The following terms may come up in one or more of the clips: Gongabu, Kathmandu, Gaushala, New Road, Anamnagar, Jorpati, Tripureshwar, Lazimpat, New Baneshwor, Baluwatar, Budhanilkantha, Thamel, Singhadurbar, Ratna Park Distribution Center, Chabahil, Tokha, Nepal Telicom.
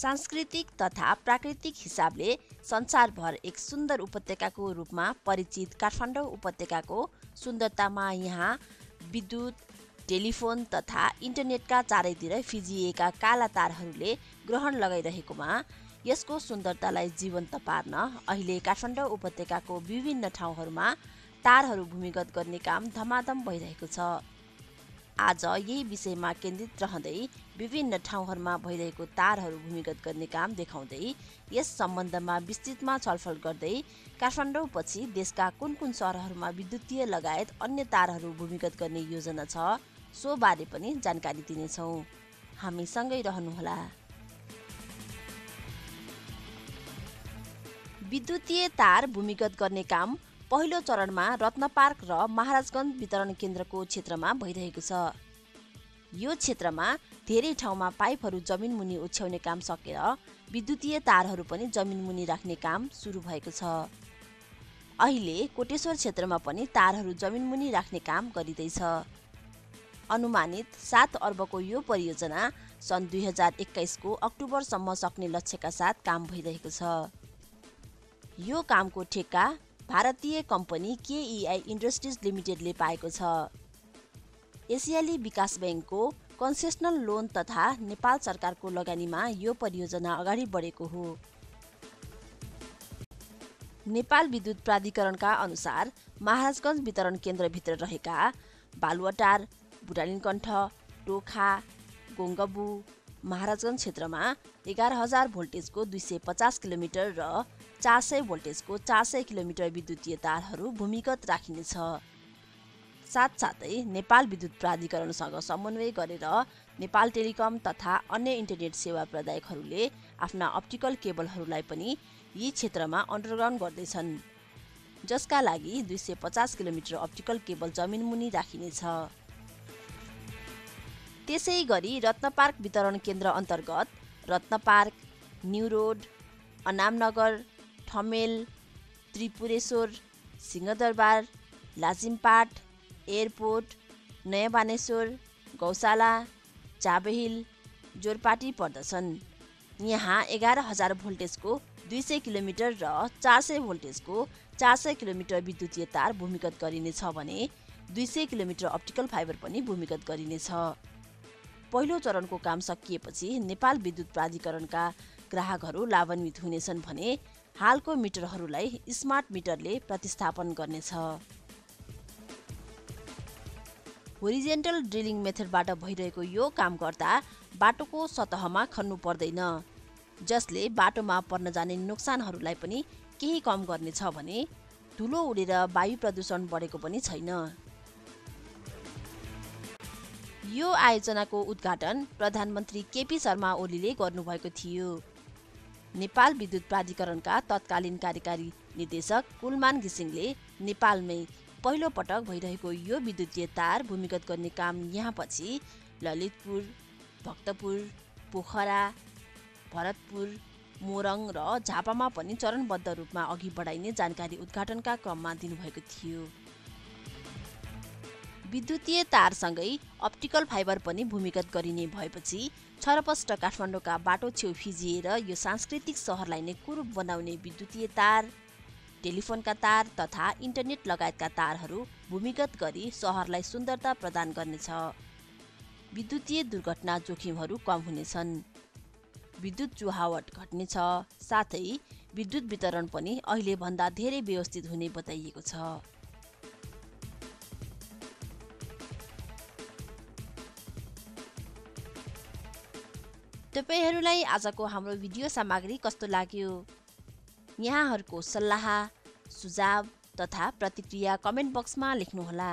सांस्कृतिक तथा प्राकृतिक हिसाबले संसारभर एक सुन्दर उपत्यकाको रूपमा परिचित काठमाडौँ उपत्यकाको सुन्दरतामा यहाँ विद्युत, टेलिफोन तथा इन्टरनेटका चारैतिर फिजिएका काला तारहरूले ग्रहण लगाइरहेकोमा यसको सुन्दरतालाई जीवन्त पार्न अहिले काठमाडौँ उपत्यकाको विभिन्न ठाउँहरूमा तारहरू भूमिगत गर्ने काम धमाधम भइरहेको छ। आज यही विषयमा केन्द्रित रहँदै विभिन्न ठाउँहरूमा भइरहेको तारहरू भूमिगत गर्ने काम देखाउँदै यस सम्बन्धमा विस्तृतमा छलफल गर्दै काठमाडौँ पछि देशका कुन-कुन शहरहरूमा विद्युतीय लगायत अन्य तारहरू भूमिगत गर्ने योजना छ, सो बारे पनि जानकारी दिनेछौं। हामी सँगै रहनुहोला। विद्युतीय तार भूमिगत गर्ने काम पहिलो चरणमा रत्न पार्क र महाराजगञ्ज वितरण केन्द्रको क्षेत्रमा भइरहेको छ। यो क्षेत्रमा धेरै ठाउँमा पाइपहरू जमिन मुनि उछ्याउने काम सकेर विद्युतीय तारहरू पनि जमिन मुनि राख्ने काम सुरु भएको छ। अहिले कोटेश्वर क्षेत्रमा पनि तारहरू जमिन मुनि राख्ने काम गरिँदैछ। अनुमानित 7 अर्बको यो परियोजना सन् 2021 को अक्टोबरसम्म सक्ने लक्ष्यका साथ काम भइरहेको छ। यो कामको ठेक्का भारतीय कम्पनी केईआई इन्डस्ट्रिज लिमिटेडले पाएको छ। एसियाली विकास बैंकको कन्सेसनल लोन तथा नेपाल सरकारको लगानीमा यो परियोजना अगाडि बढेको हो। नेपाल विद्युत प्राधिकरणका अनुसार महाराजगञ्ज वितरण केन्द्रभित्र रहेका बालुवाटार, बुढालिनकण्ठ, टोखा, गोंगबु, महाराजगञ्ज क्षेत्रमा 11000 भोल्टेजको 250 किलोमिटर र 400 भोल्टेजको 400 किलोमिटर विद्युतीय तारहरू भूमिगत राखिनेछ। साथसाथै नेपाल विद्युत प्राधिकरणसँग समन्वय गरेर नेपाल टेलिकम तथा अन्य इन्टरनेट सेवा प्रदायकहरूले आफ्ना अप्टिकल केबलहरूलाई पनि यी क्षेत्रमा अन्डरग्राउन्ड गर्दैछन्, जसका लागि 250 किलोमिटर अप्टिकल केबल जमिन मुनि राखिनेछ। त्यसै गरी रत्न पार्क वितरण केन्द्र अन्तर्गत Ratna park, new road, Anamnagar, Thamel, Tripureshwor, Singhadurbar, Lazimpat, airport, Naya Baneshwor, गौशाला, चाबहिल, जोरपाटी पर्दछन्। यहाँ 11000 भोल्टेजको 200 किलोमिटर र 400 भोल्टेजको 400 किलोमिटर विद्युतीय तार भूमिगत गरिनेछ भने 200 किलोमिटर अप्टिकल फाइबर पनि भूमिगत गरिनेछ। पहिलो चरणको काम सकिएपछि नेपाल विद्युत प्राधिकरणका ग्राहकहरू लाभान्वित हुनेछन् भने हालको मिटरहरूलाई स्मार्ट मिटरले प्रतिस्थापन गर्नेछ। होरिजेन्टल ड्रिलिङ मेथडबाट भइरहेको यो काम गर्दा बाटोको सतहमा खन्नु पर्दैन, जसले बाटोमा पर्न जाने नोक्सानहरूलाई पनि केही कम गर्नेछ भने धुलो उडेर वायु प्रदूषण बढेको पनि छैन। यो आयोजनाको उद्घाटन प्रधानमन्त्री केपी शर्मा ओलीले गर्नुभएको थियो। नेपाल विद्युत प्राधिकरणका तत्कालीन कार्यकारी निर्देशक कुलमान घिसिङले नेपालमै पहिलो पटक भइरहेको यो विद्युतीय तार भूमिगत गर्ने काम यहाँपछि ललितपुर, भक्तपुर, पोखरा, भरतपुर, मोरङ र झापामा पनि चरणबद्ध रूपमा अघि बढाइने जानकारी उद्घाटनका क्रममा दिनुभएको थियो। विद्युतीय तारसँगै अप्टिकल फाइबर पनि भूमिगत गरिने भएपछि छरपष्ट काठमाडौँका बाटो छेउ फिजिएर यो सांस्कृतिक सहरलाई नै कुरूप बनाउने विद्युतीय तार, टेलिफोनका तार तथा इन्टरनेट लगायतका तारहरू भूमिगत गरी सहरलाई सुन्दरता प्रदान गर्नेछ। विद्युतीय दुर्घटना जोखिमहरू कम हुनेछन्, विद्युत चुहावट घट्नेछ, साथै विद्युत वितरण पनि अहिले भन्दा धेरै व्यवस्थित हुने बताइएको छ। तपाईहरुलाई आजको हाम्रो भिडियो सामग्री कस्तो लाग्यो? यहाँहरुको सल्लाह, सुझाव तथा प्रतिक्रिया कमेन्ट बक्समा लेख्नुहोला।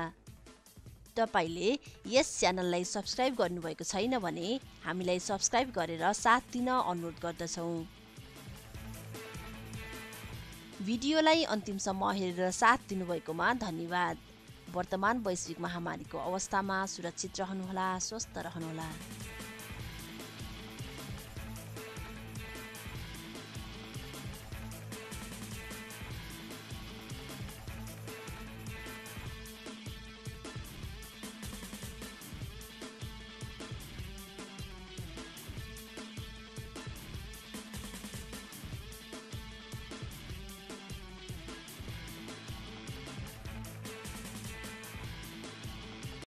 तपाईले यस च्यानललाई सब्स्क्राइब गर्नुभएको छैन भने हामीलाई सब्स्क्राइब गरेर साथ दिन अनुरोध गर्दछौं। भिडियोलाई अन्तिमसम्म हेरेर साथ दिनुभएकोमा धन्यवाद। वर्तमान वैश्विक महामारीको अवस्थामा सुरक्षित रहनुहोला, स्वस्थ रहनुहोला।